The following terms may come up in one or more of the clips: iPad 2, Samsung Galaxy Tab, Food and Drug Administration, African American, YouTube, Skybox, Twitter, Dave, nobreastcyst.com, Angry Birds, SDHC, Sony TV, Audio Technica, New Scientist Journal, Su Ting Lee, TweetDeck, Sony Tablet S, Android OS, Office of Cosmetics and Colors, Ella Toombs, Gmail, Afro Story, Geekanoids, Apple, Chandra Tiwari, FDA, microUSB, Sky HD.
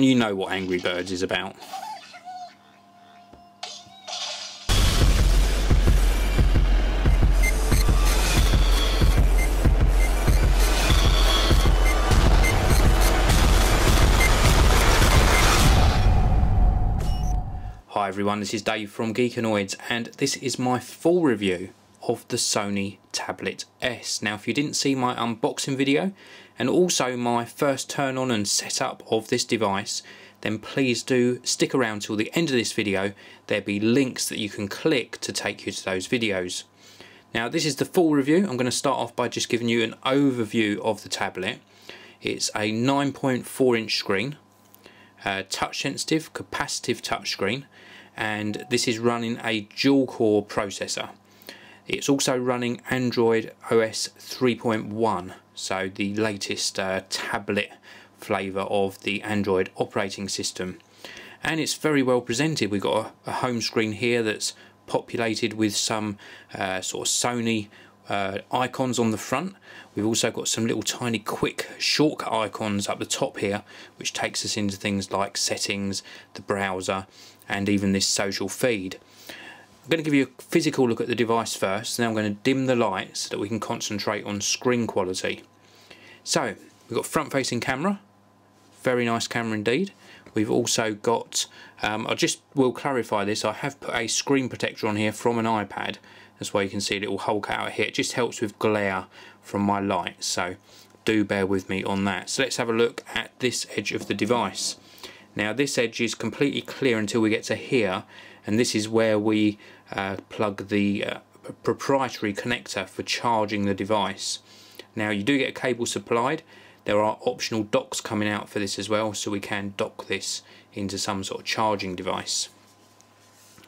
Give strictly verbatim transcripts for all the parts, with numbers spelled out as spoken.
And you know what Angry Birds is about. Hi everyone, this is Dave from Geekanoids, and this is my full review of the Sony Tablet S. Now if you didn't see my unboxing video and also my first turn on and setup of this device, then please do stick around till the end of this video. There'll be links that you can click to take you to those videos. Now this is the full review. I'm going to start off by just giving you an overview of the tablet. It's a nine point four inch screen, uh, touch sensitive, capacitive touchscreen, and this is running a dual core processor. It's also running Android O S three point one, so the latest uh, tablet flavour of the Android operating system. And it's very well presented. We've got a, a home screen here that's populated with some uh, sort of Sony uh, icons on the front. We've also got some little tiny quick shortcut icons up the top here, which takes us into things like settings, the browser, and even this social feed. I'm going to give you a physical look at the device first, then I'm going to dim the lights so that we can concentrate on screen quality. So we've got front-facing camera, very nice camera indeed. We've also got, um, I just will clarify this, I have put a screen protector on here from an iPad. That's why you can see a little hole cut out here. It just helps with glare from my lights, so do bear with me on that. So let's have a look at this edge of the device. Now this edge is completely clear until we get to here, and this is where we uh, plug the uh, proprietary connector for charging the device. Now you do get a cable supplied. There are optional docks coming out for this as well, so we can dock this into some sort of charging device.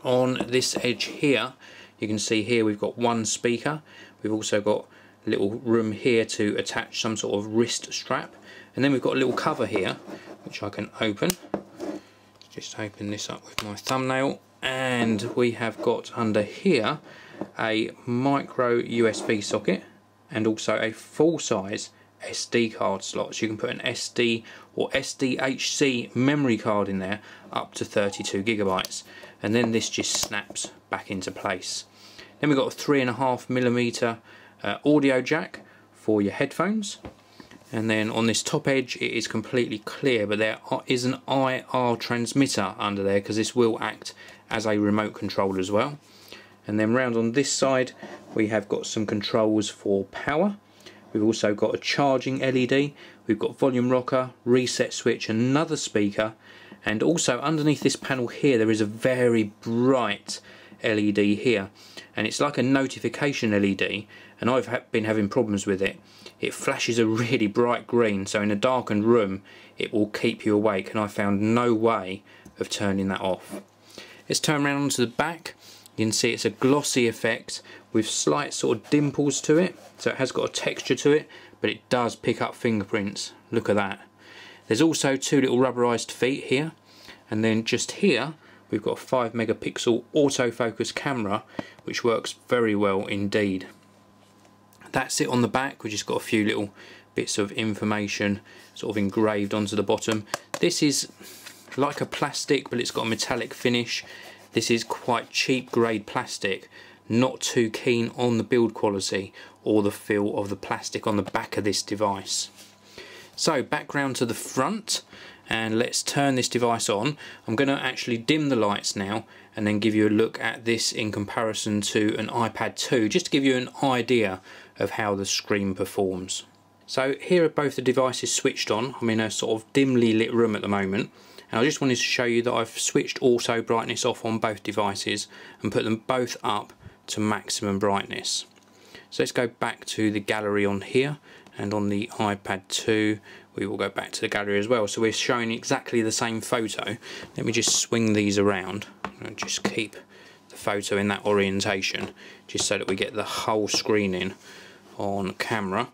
On this edge here, you can see here we've got one speaker. We've also got a little room here to attach some sort of wrist strap, and then we've got a little cover here which I can open. Just open this up with my thumbnail, and we have got under here a micro U S B socket and also a full-size S D card slot, so you can put an S D or S D H C memory card in there up to thirty-two gigabytes, and then this just snaps back into place. Then we've got a three and a half millimeter uh, audio jack for your headphones. And then on this top edge it is completely clear, but there is an I R transmitter under there because this will act as a remote control as well. And then round on this side we have got some controls for power. We've also got a charging L E D, we've got volume rocker, reset switch, another speaker, and also underneath this panel here there is a very bright L E D here, and it's like a notification L E D, and I've ha been having problems with it. It flashes a really bright green, so in a darkened room it will keep you awake, and I found no way of turning that off. Let's turn around to the back. You can see it's a glossy effect with slight sort of dimples to it, so it has got a texture to it, but it does pick up fingerprints. Look at that. There's also two little rubberized feet here, and then just here we've got a five megapixel autofocus camera which works very well indeed. That's it on the back. We've just got a few little bits of information sort of engraved onto the bottom. This is like a plastic, but it's got a metallic finish. This is quite cheap grade plastic. Not too keen on the build quality or the feel of the plastic on the back of this device. So back round to the front, and let's turn this device on. I'm going to actually dim the lights now and then give you a look at this in comparison to an iPad two, just to give you an idea of how the screen performs. So here are both the devices switched on. I'm in a sort of dimly lit room at the moment, and I just wanted to show you that I've switched auto brightness off on both devices and put them both up to maximum brightness. So let's go back to the gallery on here, and on the iPad two we will go back to the gallery as well, so we're showing exactly the same photo. Let me just swing these around and just keep the photo in that orientation just so that we get the whole screen in on camera,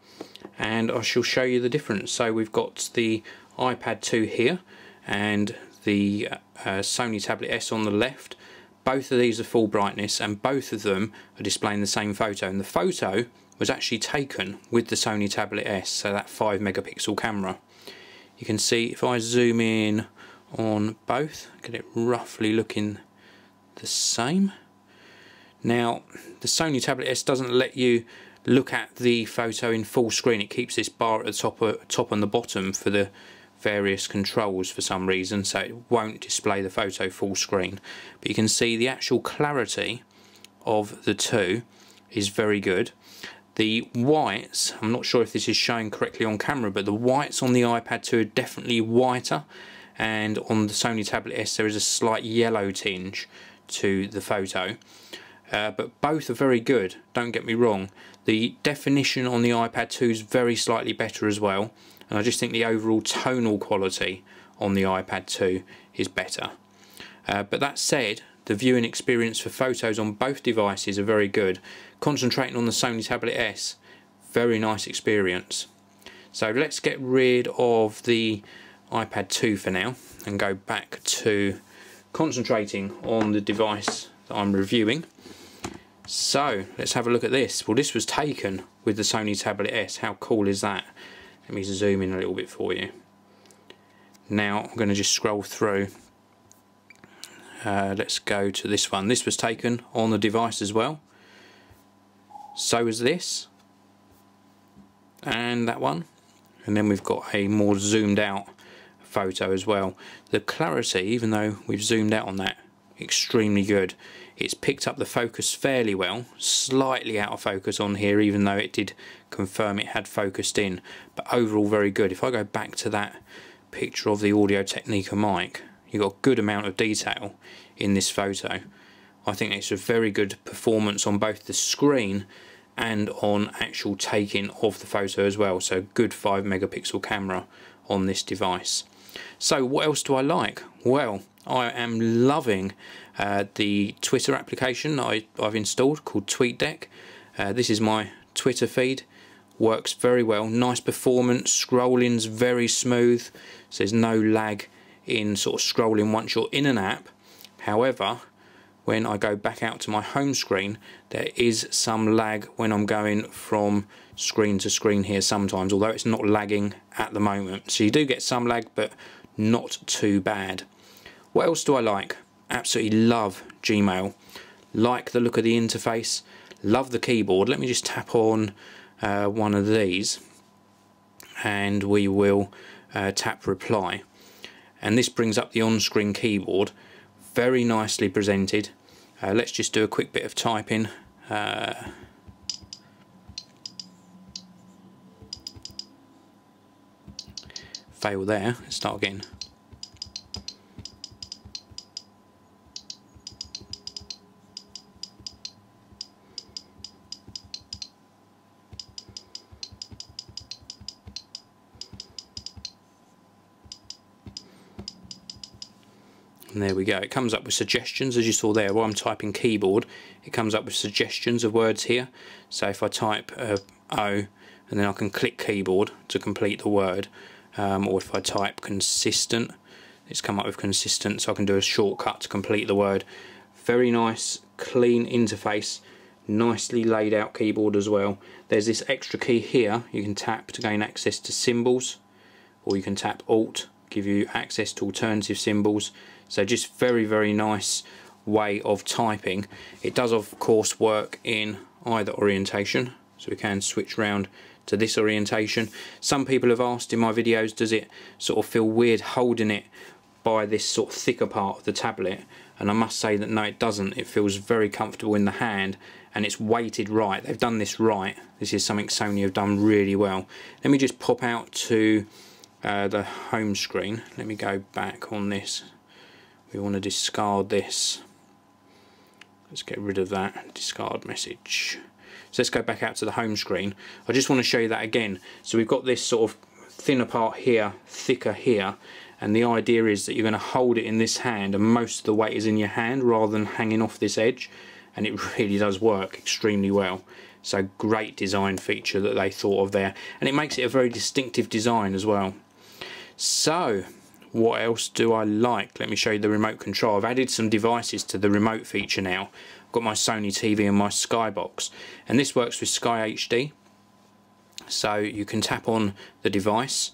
and I shall show you the difference. So we've got the iPad two here and the uh, Sony Tablet S on the left. Both of these are full brightness and both of them are displaying the same photo, and the photo was actually taken with the Sony Tablet S, so that five megapixel camera. You can see if I zoom in on both, get it roughly looking the same. Now the Sony Tablet S doesn't let you look at the photo in full screen. It keeps this bar at the top, uh, top and the bottom for the various controls for some reason, so it won't display the photo full screen. But you can see the actual clarity of the two is very good. The whites, I'm not sure if this is showing correctly on camera, but the whites on the iPad two are definitely whiter, and on the Sony Tablet S there is a slight yellow tinge to the photo. Uh, but both are very good, don't get me wrong. The definition on the iPad two is very slightly better as well, and I just think the overall tonal quality on the iPad two is better. Uh, but that said, the viewing experience for photos on both devices are very good. Concentrating on the Sony Tablet S, very nice experience. So let's get rid of the iPad two for now and go back to concentrating on the device that I'm reviewing. So let's have a look at this. Well, this was taken with the Sony Tablet S. How cool is that? Let me zoom in a little bit for you. Now I'm going to just scroll through. Uh, let's go to this one. This was taken on the device as well. So was this. And that one. And then we've got a more zoomed out photo as well. The clarity, even though we've zoomed out on that, extremely good. It's picked up the focus fairly well, slightly out of focus on here, even though it did confirm it had focused in, but overall very good. If I go back to that picture of the Audio Technica mic, you've got a good amount of detail in this photo. I think it's a very good performance on both the screen and on actual taking of the photo as well, so good five megapixel camera on this device. So what else do I like? Well, I am loving uh, the Twitter application that I, I've installed called TweetDeck. Uh, this is my Twitter feed. Works very well. Nice performance. Scrolling's very smooth. So there's no lag in sort of scrolling once you're in an app. However, when I go back out to my home screen, there is some lag when I'm going from screen to screen here sometimes, although it's not lagging at the moment. So you do get some lag, but not too bad. What else do I like? Absolutely love Gmail. Like the look of the interface. Love the keyboard. Let me just tap on uh, one of these and we will uh, tap reply. And this brings up the on-screen keyboard. Very nicely presented. Uh, let's just do a quick bit of typing. Uh, fail there. Let's start again. And there we go, it comes up with suggestions, as you saw there while I'm typing keyboard, it comes up with suggestions of words here. So if I type uh, O, and then I can click keyboard to complete the word, um, or if I type consistent, it's come up with consistent, so I can do a shortcut to complete the word. Very nice, clean interface, nicely laid out keyboard as well. There's this extra key here, you can tap to gain access to symbols, or you can tap Alt, give you access to alternative symbols. So just very very nice way of typing. It does of course work in either orientation, so we can switch round to this orientation. Some people have asked in my videos, does it sort of feel weird holding it by this sort of thicker part of the tablet, and I must say that no, it doesn't. It feels very comfortable in the hand and it's weighted right. They've done this right. This is something Sony have done really well. Let me just pop out to Uh, the home screen. Let me go back on this. We want to discard this. Let's get rid of that. Discard message. So let's go back out to the home screen. I just want to show you that again. So we've got this sort of thinner part here, thicker here, and the idea is that you're going to hold it in this hand and most of the weight is in your hand rather than hanging off this edge, and it really does work extremely well. So great design feature that they thought of there, and it makes it a very distinctive design as well. So what else do I like? Let me show you the remote control. I've added some devices to the remote feature now. I've got my Sony T V and my Skybox, and this works with Sky H D. So you can tap on the device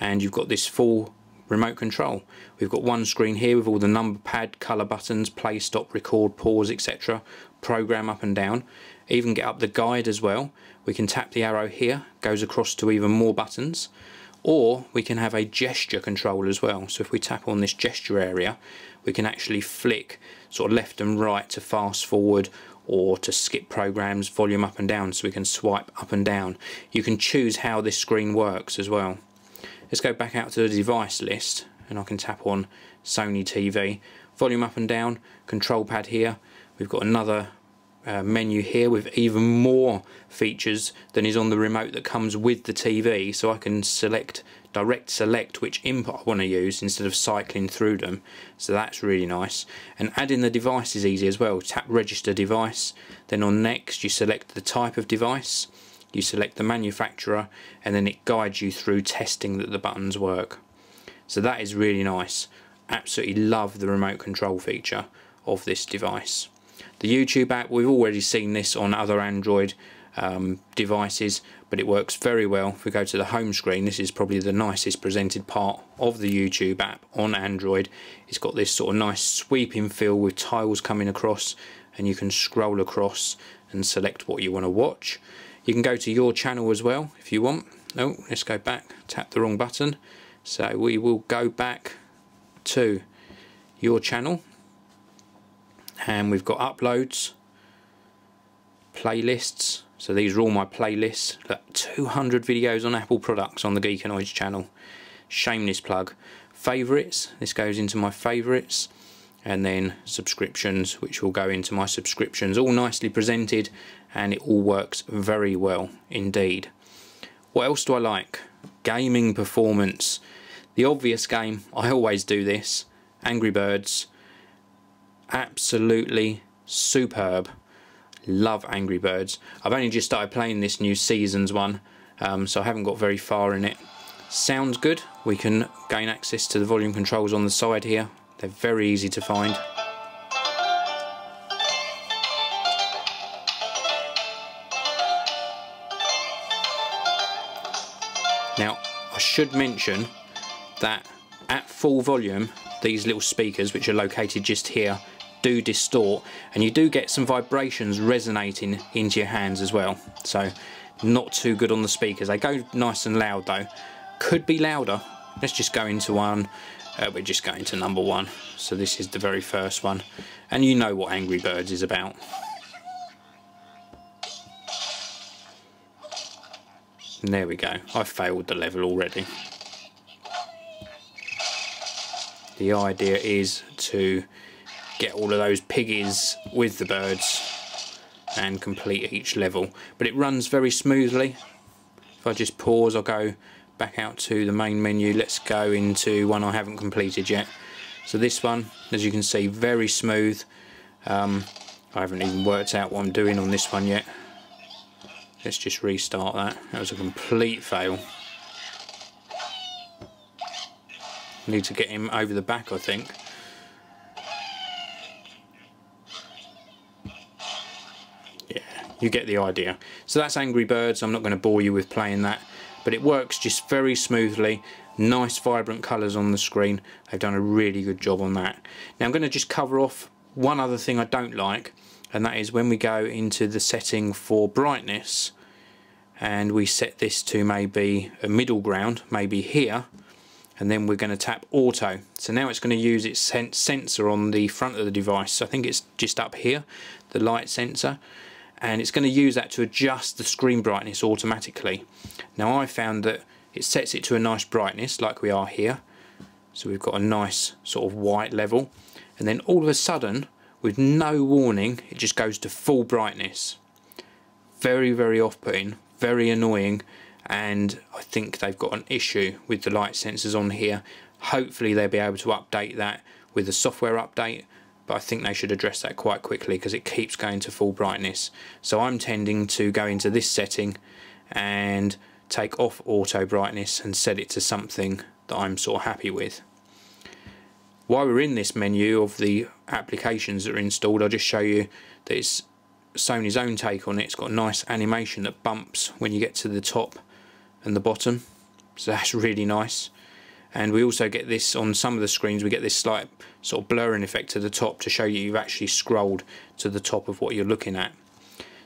and you've got this full remote control. We've got one screen here with all the number pad, colour buttons, play, stop, record, pause, et cetera. Program up and down. Even get up the guide as well. We can tap the arrow here, goes across to even more buttons. Or we can have a gesture control as well. So if we tap on this gesture area, we can actually flick sort of left and right to fast forward or to skip programs, volume up and down, so we can swipe up and down. You can choose how this screen works as well. Let's go back out to the device list and I can tap on Sony T V. Volume up and down, control pad here. We've got another Uh, menu here with even more features than is on the remote that comes with the T V, so I can select, direct select which input I want to use instead of cycling through them, so that's really nice. And adding the device is easy as well. Tap register device, then on next you select the type of device, you select the manufacturer, and then it guides you through testing that the buttons work. So that is really nice. Absolutely love the remote control feature of this device. The YouTube app, we've already seen this on other Android um, devices, but it works very well. If we go to the home screen, this is probably the nicest presented part of the YouTube app on Android. It's got this sort of nice sweeping feel with tiles coming across, and you can scroll across and select what you want to watch. You can go to your channel as well if you want. Oh, let's go back, tap the wrong button. So we will go back to your channel. And we've got uploads, playlists, so these are all my playlists. Look, two hundred videos on Apple products on the Geekanoids channel. Shameless plug. Favourites, this goes into my favourites, and then subscriptions, which will go into my subscriptions. All nicely presented, and it all works very well indeed. What else do I like? Gaming performance. The obvious game, I always do this, Angry Birds. Absolutely superb. Love Angry Birds. I've only just started playing this new seasons one, um, so I haven't got very far in it. Sounds good. We can gain access to the volume controls on the side here. They're very easy to find. Now, I should mention that at full volume, these little speakers, which are located just here, do distort, and you do get some vibrations resonating into your hands as well, so not too good on the speakers. They go nice and loud though. Could be louder. Let's just go into one. Uh, we're just going to number one, so this is the very first one, and you know what Angry Birds is about. And there we go, I failed the level already. The idea is to get all of those piggies with the birds and complete each level. But it runs very smoothly. If I just pause, I'll go back out to the main menu. Let's go into one I haven't completed yet. So this one, as you can see, very smooth. Um, I haven't even worked out what I'm doing on this one yet. Let's just restart that. That was a complete fail. Need to get him over the back, I think. Yeah, you get the idea. So that's Angry Birds. I'm not going to bore you with playing that, but it works just very smoothly. Nice vibrant colours on the screen. They've done a really good job on that. Now I'm going to just cover off one other thing I don't like, and that is when we go into the setting for brightness and we set this to maybe a middle ground, maybe here, and then we're going to tap auto. So now it's going to use its sense sensor on the front of the device. So I think it's just up here, the light sensor, and it's going to use that to adjust the screen brightness automatically. Now I found that it sets it to a nice brightness like we are here, so we've got a nice sort of white level, and then all of a sudden with no warning it just goes to full brightness. Very very off-putting, very annoying, and I think they've got an issue with the light sensors on here. Hopefully they'll be able to update that with a software update, but I think they should address that quite quickly because it keeps going to full brightness. So I'm tending to go into this setting and take off auto brightness and set it to something that I'm sort of happy with. While we're in this menu of the applications that are installed, I'll just show you that it's Sony's own take on it. It's got a nice animation that bumps when you get to the top and the bottom, so that's really nice. And we also get this on some of the screens, we get this slight sort of blurring effect to the top to show you you've actually scrolled to the top of what you're looking at.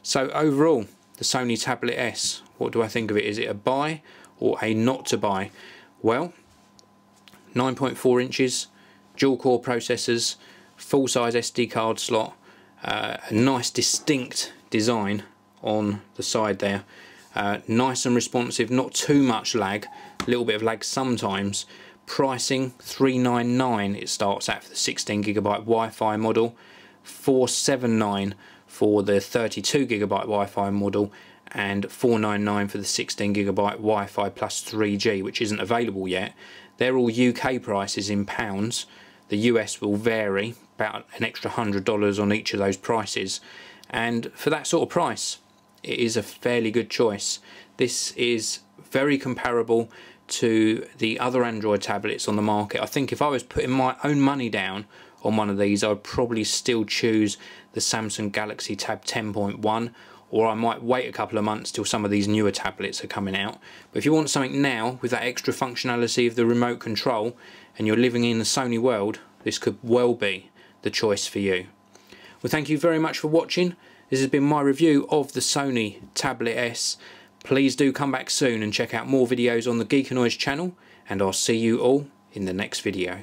So overall, the Sony Tablet S, what do I think of it? Is it a buy or a not to buy? Well, nine point four inches, dual core processors, full size S D card slot, uh, a nice distinct design on the side there. Uh, nice and responsive, not too much lag, a little bit of lag sometimes. Pricing three ninety-nine it starts at for the sixteen gigabyte Wi-Fi model, four seventy-nine for the thirty-two gigabyte Wi-Fi model, and four ninety-nine for the sixteen gigabyte Wi-Fi plus three G, which isn't available yet. They're all U K prices in pounds. The U S will vary about an extra one hundred dollars on each of those prices, and for that sort of price it is a fairly good choice. This is very comparable to the other Android tablets on the market. I think if I was putting my own money down on one of these, I would probably still choose the Samsung Galaxy Tab ten point one, or I might wait a couple of months till some of these newer tablets are coming out. But if you want something now with that extra functionality of the remote control and you're living in the Sony world, this could well be the choice for you. Well, thank you very much for watching. This has been my review of the Sony Tablet S. Please do come back soon and check out more videos on the Geekanoids channel, and I'll see you all in the next video.